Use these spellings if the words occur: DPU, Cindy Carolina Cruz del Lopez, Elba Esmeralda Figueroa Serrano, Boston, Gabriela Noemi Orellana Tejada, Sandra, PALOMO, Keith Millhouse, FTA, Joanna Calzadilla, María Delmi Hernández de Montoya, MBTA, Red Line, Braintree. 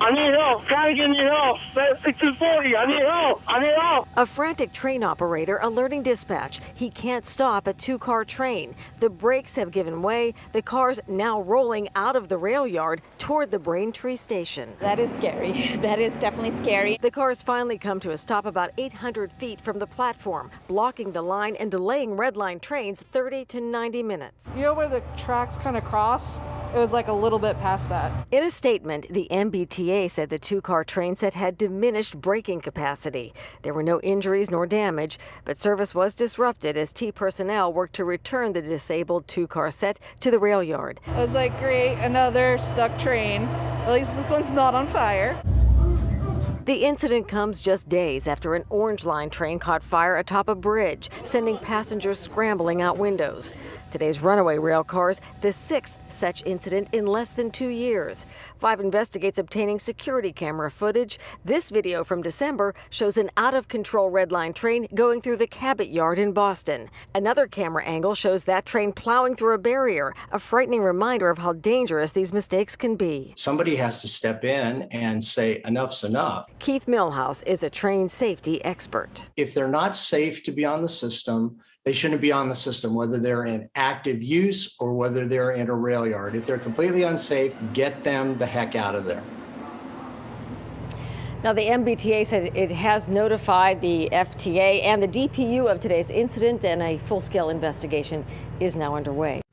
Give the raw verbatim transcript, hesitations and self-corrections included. I need help. Gotta give me help. It's two forty. I need help. I need help. A frantic train operator alerting dispatch. He can't stop a two-car train. The brakes have given way. The car's now rolling out of the rail yard toward the Braintree station. That is scary. That is definitely scary. The cars finally come to a stop about eight hundred feet from the platform, blocking the line and delaying Red Line trains thirty to ninety minutes. You know where the tracks kind of cross? It was like a little bit past that. In a statement, the M B T A said the two-car train set had diminished braking capacity. There were no injuries nor damage, but service was disrupted as T personnel worked to return the disabled two-car set to the rail yard. I was like, great, another stuck train. At least this one's not on fire. The incident comes just days after an Orange Line train caught fire atop a bridge, sending passengers scrambling out windows. Today's runaway rail cars, the sixth such incident in less than two years. Five investigates obtaining security camera footage. This video from December shows an out-of-control Red Line train going through the Cabot Yard in Boston. Another camera angle shows that train plowing through a barrier, a frightening reminder of how dangerous these mistakes can be. Somebody has to step in and say, enough's enough. Keith Millhouse is a train safety expert. If they're not safe to be on the system, they shouldn't be on the system, whether they're in active use or whether they're in a rail yard. If they're completely unsafe, get them the heck out of there. Now, the M B T A says it has notified the F T A and the D P U of today's incident, and a full-scale investigation is now underway.